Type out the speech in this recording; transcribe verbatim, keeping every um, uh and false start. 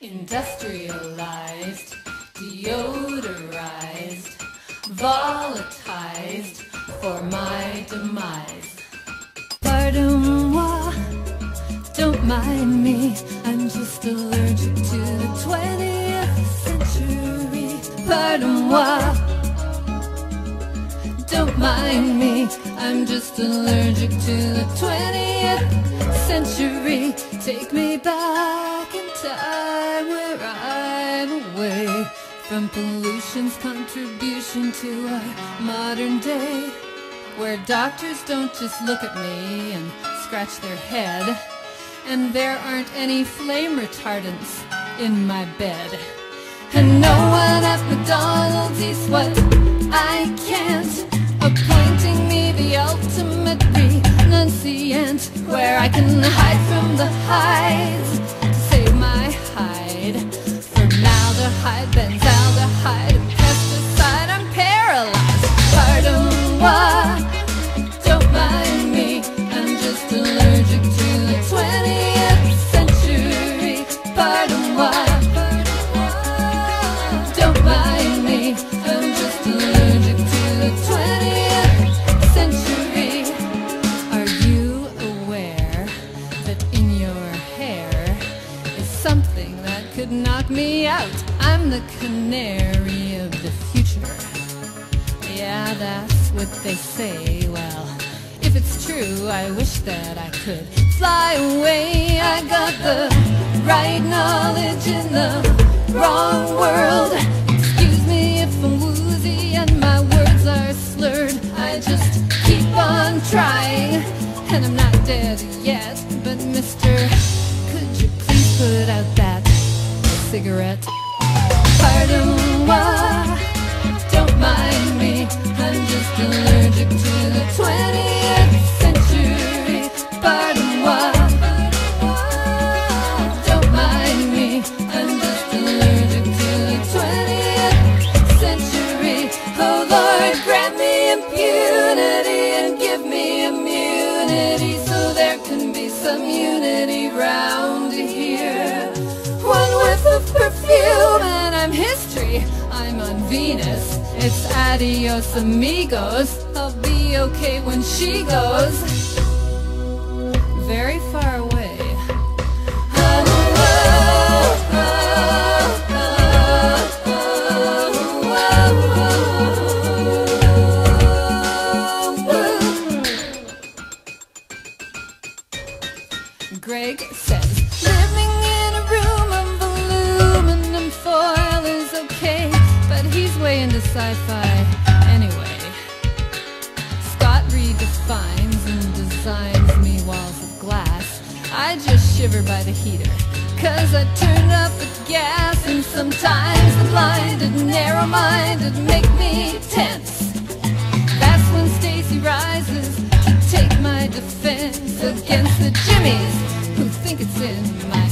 industrialized, deodorized, volatilized for my demise. Pardon-moi, don't mind me, I'm just allergic to the twentieth century. Pardon-moi, don't mind me, I'm just allergic to the twentieth century. Take me back in time where I'm away from pollution's contribution to our modern day, where doctors don't just look at me and scratch their head, and there aren't any flame retardants in my bed. And no one at McDonald's eats what I can't, appointing me the ultimate renunciant, where I can hide from the highs to save my hide. Formaldehyde, benzaldehyde, pesticide, I'm paralyzed. Pardon-moi, don't mind me, I'm just allergic to the twentieth century. Pardon-moi, don't mind me, I'm just allergic to the twentieth century. Are you aware that in your hair is something that could knock me out? I'm the canary of the future. Yeah, that's what they say. Well, if it's true, I wish that I could fly away. I got the right knowledge in the wrong world. Excuse me if I'm woozy and my words are slurred. I just keep on trying, and I'm not dead yet. But mister, could you please put out that cigarette? Pardon-moi, don't mind me, I'm just allergic to the twentieth century. Pardon-moi, don't mind me, I'm just allergic to the twentieth century. Oh Lord, grant me impunity and give me immunity, so there can be some unity round here. One whiff of perfume and I'm history, I'm on Venus. It's adios amigos, I'll be okay when she goes very far away. Greg says, living in a room of aluminum foil is okay, but he's way into sci-fi anyway. Scott redefines and designs me walls of glass. I just shiver by the heater, cause I turn up the gas, and sometimes the blinded, narrow-minded make me tense. That's when Stacy rises to take my defense against the Jimmies who think it's in my